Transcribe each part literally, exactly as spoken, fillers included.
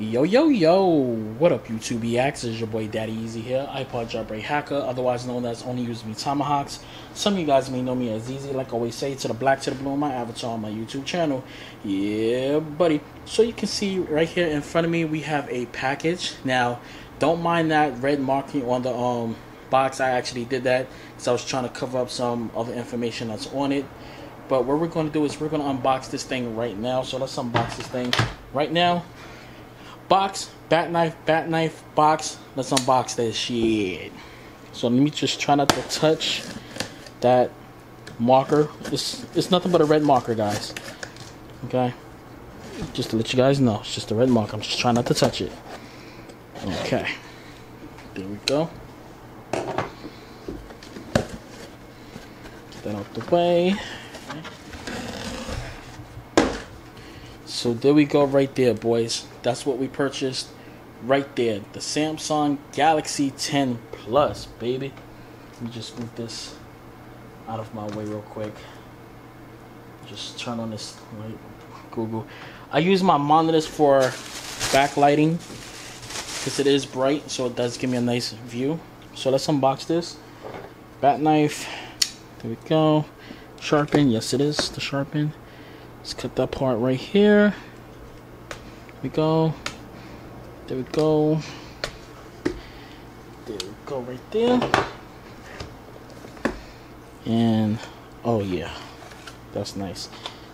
Yo, yo, yo, what up, YouTube E X? It's your boy Daddy Easy here, iPod Jailbreak Hacker, otherwise known as Only Use Me Tomahawks. Some of you guys may know me as Easy, like I always say, to the black, to the blue, my avatar on my YouTube channel. Yeah, buddy. So you can see right here in front of me, we have a package. Now, don't mind that red marking on the um box. I actually did that because I was trying to cover up some other information that's on it. But what we're going to do is we're going to unbox this thing right now. So let's unbox this thing right now. Box, bat knife, bat knife, box. Let's unbox this shit. So let me just try not to touch that marker. It's, it's nothing but a red marker, guys. Okay? Just to let you guys know, it's just a red marker. I'm just trying not to touch it. Okay. There we go. Get that out the way. So there we go right there, boys. That's what we purchased right there. The Samsung Galaxy ten Plus, baby. Let me just move this out of my way real quick. Just turn on this light. Google. I use my monitors for backlighting because it is bright, so it does give me a nice view. So let's unbox this. Bat knife. There we go. Sharpen. Yes, it is the sharpen. Let's cut that part right here. There we go. There we go. There we go right there. And, oh yeah. That's nice.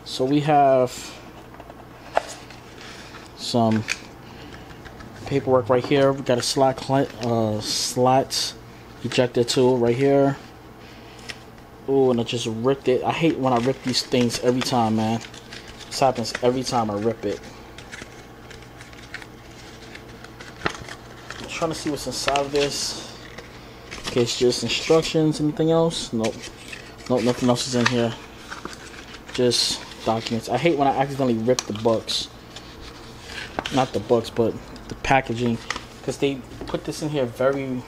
So we have some paperwork right here. We got a slot, uh, slot ejector tool right here. Oh, and I just ripped it. I hate when I rip these things every time, man. This happens every time I rip it. I'm trying to see what's inside of this. Okay, it's just instructions. Anything else? Nope. Nope, nothing else is in here. Just documents. I hate when I accidentally rip the books. Not the books, but the packaging. Because they put this in here very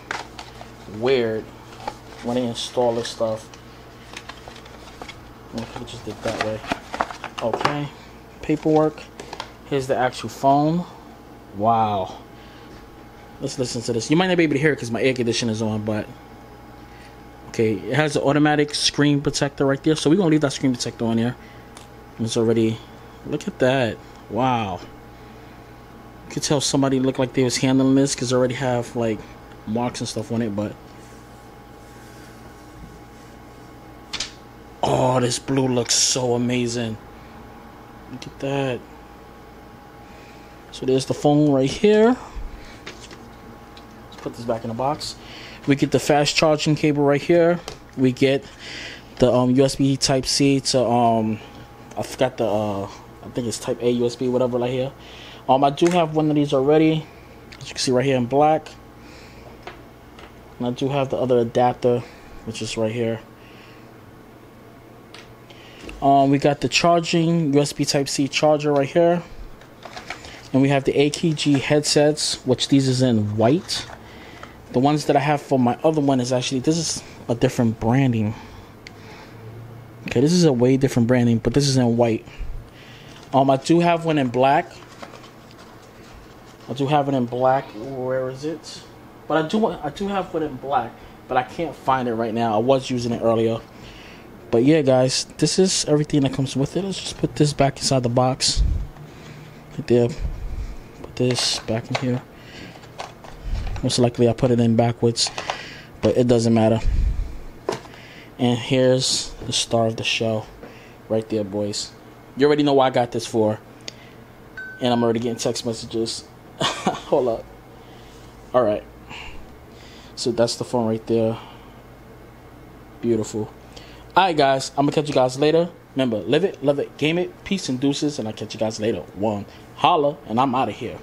weird when they install this stuff. I could have just did that way. Okay. Paperwork. Here's the actual phone. Wow. Let's listen to this. You might not be able to hear it because my air conditioner is on, but... Okay. It has an automatic screen protector right there. So we're going to leave that screen protector on here. It's already... Look at that. Wow. You could tell somebody looked like they was handling this because they already have, like, marks and stuff on it, but... Oh, this blue looks so amazing. Look at that. So there's the phone right here. Let's put this back in the box. We get the fast charging cable right here. We get the um, U S B Type-C to, um, I forgot the, uh, I think it's Type-A U S B, whatever right here. Um, I do have one of these already. As you can see right here in black. And I do have the other adapter, which is right here. Um, we got the charging U S B Type-C charger right here, and we have the A K G headsets, which these is in white. The ones that I have for my other one is actually, this is a different branding. Okay, this is a way different branding, but this is in white. Um, I do have one in black. I do have it in black. Where is it? But I do I do have one in black, but I can't find it right now. I was using it earlier. But yeah, guys, this is everything that comes with it. Let's just put this back inside the box. Right there. Put this back in here. Most likely I put it in backwards, but it doesn't matter. And here's the star of the show. Right there, boys. You already know why I got this for. And I'm already getting text messages. Hold up. Alright. So that's the phone right there. Beautiful. Alright guys, I'm going to catch you guys later. Remember, live it, love it, game it, peace and deuces, and I'll catch you guys later. One, holla, and I'm out of here.